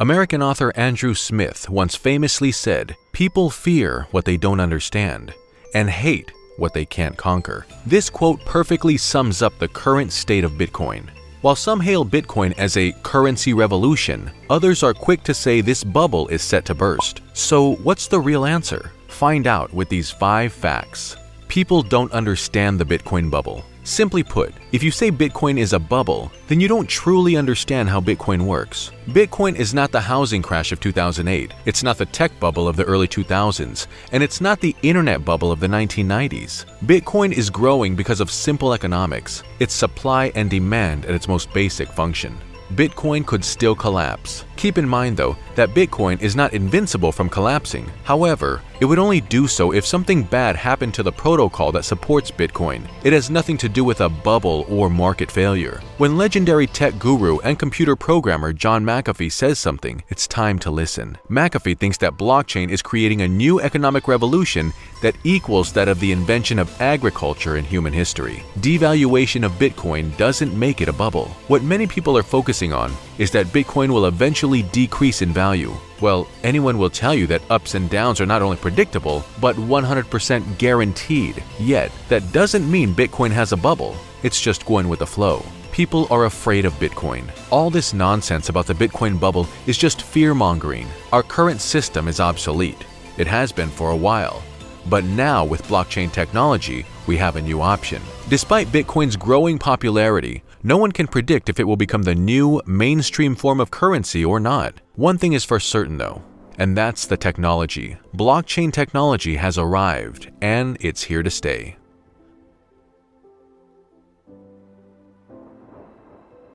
American author Andrew Smith once famously said, "People fear what they don't understand and hate what they can't conquer." This quote perfectly sums up the current state of Bitcoin. While some hail Bitcoin as a currency revolution, others are quick to say this bubble is set to burst. So what's the real answer? Find out with these 5 facts. People don't understand the Bitcoin bubble. Simply put, if you say Bitcoin is a bubble, then you don't truly understand how Bitcoin works. Bitcoin is not the housing crash of 2008, it's not the tech bubble of the early 2000s, and it's not the internet bubble of the 1990s. Bitcoin is growing because of simple economics, its supply and demand at its most basic function. Bitcoin could still collapse. Keep in mind though, that Bitcoin is not invincible from collapsing. However, it would only do so if something bad happened to the protocol that supports Bitcoin. It has nothing to do with a bubble or market failure. When legendary tech guru and computer programmer John McAfee says something, it's time to listen. McAfee thinks that blockchain is creating a new economic revolution that equals that of the invention of agriculture in human history. Devaluation of Bitcoin doesn't make it a bubble. What many people are focusing on is that Bitcoin will eventually decrease in value. Well, anyone will tell you that ups and downs are not only predictable, but 100% guaranteed. Yet, that doesn't mean Bitcoin has a bubble. It's just going with the flow. People are afraid of Bitcoin. All this nonsense about the Bitcoin bubble is just fear-mongering. Our current system is obsolete. It has been for a while. But now, with blockchain technology, we have a new option. Despite Bitcoin's growing popularity, no one can predict if it will become the new, mainstream form of currency or not. One thing is for certain though, and that's the technology. Blockchain technology has arrived, and it's here to stay.